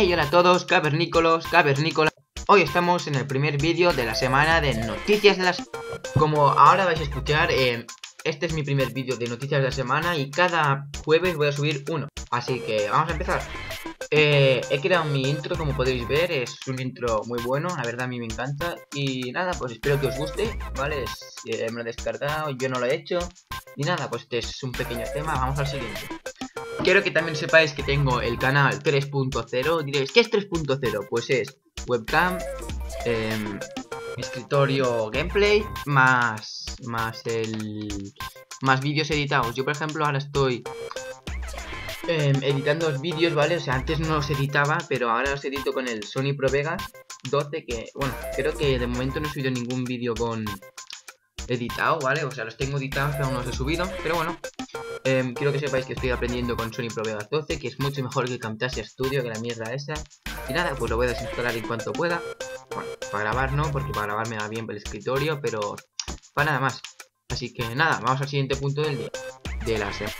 Hey, hola a todos, cavernícolas. Hoy estamos en el primer vídeo de la semana de noticias de la semana. Como ahora vais a escuchar, este es mi primer vídeo de noticias de la semana y cada jueves voy a subir uno. Así que vamos a empezar. He creado mi intro, como podéis ver, es un intro muy bueno, la verdad a mí me encanta. Y nada, pues espero que os guste, ¿vale? Me lo he descargado, yo no lo he hecho. Y nada, pues este es un pequeño tema, vamos al siguiente. Quiero que también sepáis que tengo el canal 3.0. Diréis, ¿qué es 3.0? Pues es webcam, escritorio, gameplay, más vídeos editados. Yo, por ejemplo, ahora estoy editando los vídeos, ¿vale? O sea, antes no los editaba, pero ahora los edito con el Sony Pro Vegas 12, que, bueno, creo que de momento no he subido ningún vídeo con editado, ¿vale? O sea, los tengo editados, pero aún no los he subido, pero bueno. Quiero que sepáis que estoy aprendiendo con Sony Pro Vegas 12, que es mucho mejor que Camtasia Studio, que la mierda esa. Y nada, pues lo voy a desinstalar en cuanto pueda. Bueno, para grabar no, porque para grabar me va bien el escritorio, pero para nada más. Así que nada, vamos al siguiente punto del día de la semana.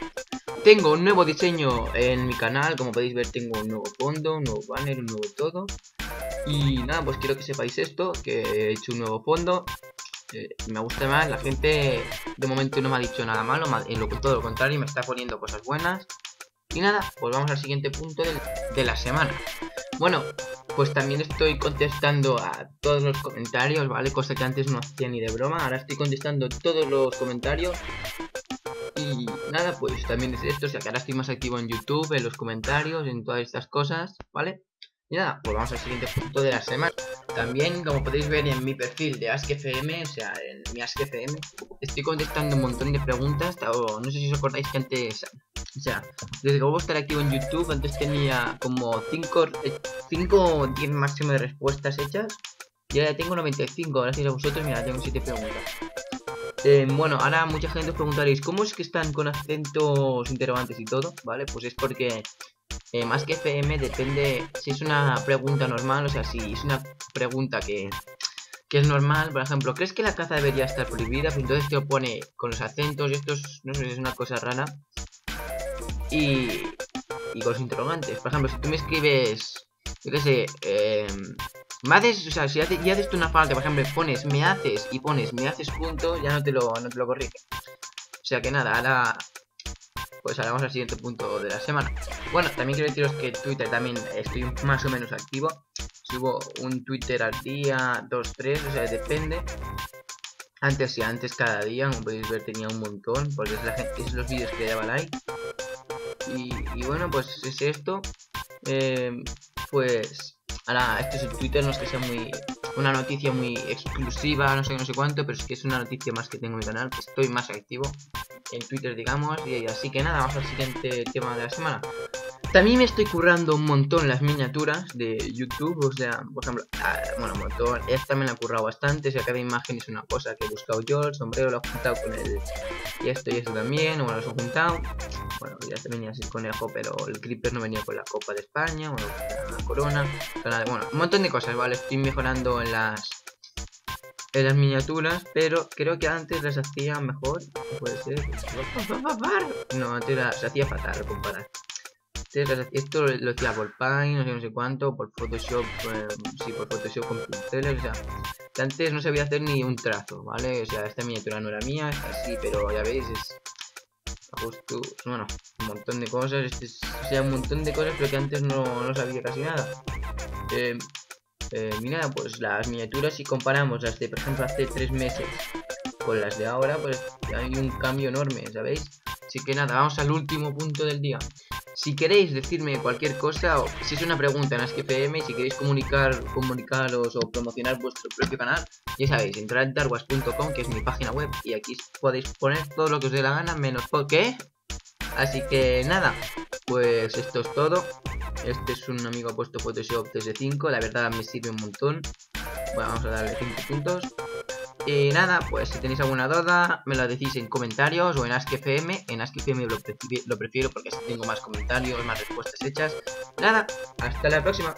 Tengo un nuevo diseño en mi canal, como podéis ver tengo un nuevo fondo, un nuevo banner, un nuevo todo. Y nada, pues quiero que sepáis esto, que he hecho un nuevo fondo. Me gusta más, la gente de momento no me ha dicho nada malo, todo lo contrario, me está poniendo cosas buenas. Y nada, pues vamos al siguiente punto de la semana. Bueno, pues también estoy contestando a todos los comentarios, ¿vale? Cosa que antes no hacía ni de broma, ahora estoy contestando todos los comentarios. Y nada, pues también es esto, o sea que ahora estoy más activo en YouTube, en los comentarios, en todas estas cosas, ¿vale? Y nada, pues vamos al siguiente punto de la semana. También, como podéis ver en mi perfil de AskFM, o sea, en mi AskFM, estoy contestando un montón de preguntas. O no sé si os acordáis que antes, o sea, desde que vuelvo a estar activo en YouTube, antes tenía como 5 o 10 máximo de respuestas hechas. Y ahora tengo 95, gracias a vosotros, mira, tengo 7 preguntas. Bueno, ahora mucha gente os preguntaréis, ¿cómo es que están con acentos interrogantes y todo? Vale, pues es porque... más que FM depende si es una pregunta normal, o sea, si es una pregunta que es normal, por ejemplo, ¿crees que la caza debería estar prohibida? Pues entonces te lo pone con los acentos, esto es, no sé, es una cosa rara. Y con los interrogantes, por ejemplo, si tú me escribes, yo qué sé, me haces, o sea, si ya haces tú una falta, por ejemplo, pones me haces y pones me haces punto, ya no te lo corrige. O sea que nada, ahora... pues ahora vamos al siguiente punto de la semana. Bueno, también quiero deciros que Twitter también estoy más o menos activo. Subo un Twitter al día, 2, 3, o sea, depende. Antes sí, antes cada día, como podéis ver tenía un montón, porque es la gente, es los vídeos que daba like. Y bueno, pues es esto. Pues ahora, esto es el Twitter, no es que sea muy... una noticia muy exclusiva, no sé cuánto, pero es que es una noticia más que tengo en mi canal, que estoy más activo en Twitter, digamos, y así que nada, vamos al siguiente tema de la semana. También me estoy currando un montón las miniaturas de YouTube, o sea, por ejemplo, bueno, un montón, esta me la he currado bastante, o sea, cada imagen es una cosa que he buscado yo, el sombrero lo he juntado con el... y esto también, bueno, los he juntado, bueno, ya se venía sin conejo, pero el creeper no venía con la copa de España, bueno, la corona, bueno, un montón de cosas, ¿vale? Estoy mejorando en las miniaturas, pero creo que antes las hacía mejor, puede ser, no, antes las hacía fatal, comparar. Esto lo hacía por Paint, no sé cuánto, por Photoshop, sí, por Photoshop con pinceles, o sea, que antes no sabía hacer ni un trazo, ¿vale? O sea, esta miniatura no era mía, esta sí, pero ya veis, es justo, bueno, un montón de cosas, o sea, un montón de cosas, pero que antes no sabía casi nada. Mira, pues las miniaturas, si comparamos las de, por ejemplo, hace 3 meses con las de ahora, pues hay un cambio enorme, ¿sabéis? Así que nada, vamos al último punto del día. Si queréis decirme cualquier cosa, o si es una pregunta en AskFM, si queréis comunicaros o promocionar vuestro propio canal, ya sabéis, entrad en darwas.com, que es mi página web, y aquí podéis poner todo lo que os dé la gana, menos por qué. Así que nada, pues esto es todo. Este es un amigo puesto Photoshop CS5, la verdad me sirve un montón. Bueno, vamos a darle 5 puntos. Y nada, pues si tenéis alguna duda, me la decís en comentarios o en AskFM. En AskFM lo prefiero porque así tengo más comentarios, más respuestas hechas. Nada, hasta la próxima.